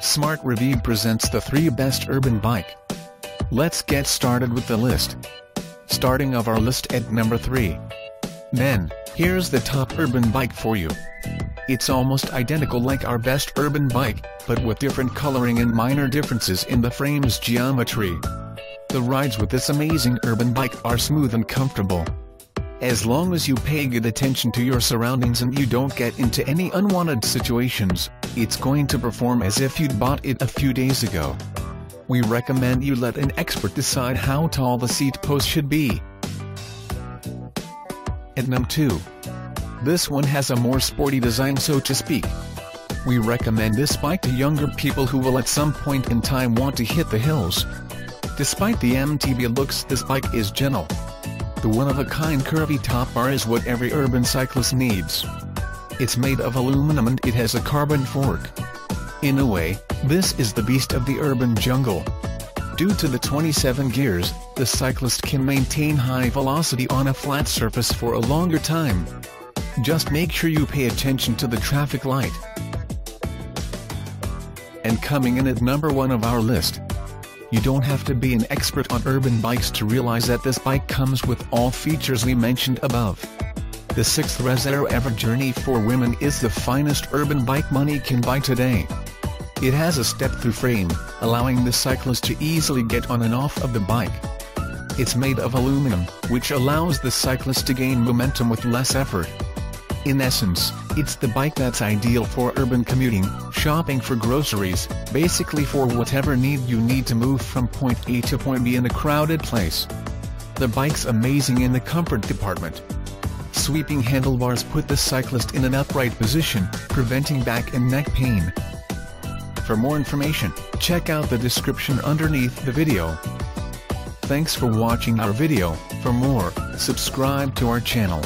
Smart Review presents the 3 best urban bike. Let's get started with the list. Starting of our list at number 3. Then, here's the top urban bike for you. It's almost identical like our best urban bike, but with different coloring and minor differences in the frame's geometry. The rides with this amazing urban bike are smooth and comfortable. As long as you pay good attention to your surroundings and you don't get into any unwanted situations, it's going to perform as if you'd bought it a few days ago. We recommend you let an expert decide how tall the seat post should be. At number 2. This one has a more sporty design, so to speak. We recommend this bike to younger people who will at some point in time want to hit the hills. Despite the MTB looks, this bike is gentle. The one-of-a-kind curvy top bar is what every urban cyclist needs. It's made of aluminum and it has a carbon fork. In a way, this is the beast of the urban jungle. Due to the 27 gears, the cyclist can maintain high velocity on a flat surface for a longer time. Just make sure you pay attention to the traffic light. And coming in at number 1 of our list. You don't have to be an expert on urban bikes to realize that this bike comes with all features we mentioned above. The 6th Resero Ever Journey for Women is the finest urban bike money can buy today. It has a step-through frame, allowing the cyclist to easily get on and off of the bike. It's made of aluminum, which allows the cyclist to gain momentum with less effort. In essence, it's the bike that's ideal for urban commuting, shopping for groceries, basically for whatever need you need to move from point A to point B in a crowded place. The bike's amazing in the comfort department. Sweeping handlebars put the cyclist in an upright position, preventing back and neck pain. For more information, check out the description underneath the video. Thanks for watching our video. For more, subscribe to our channel.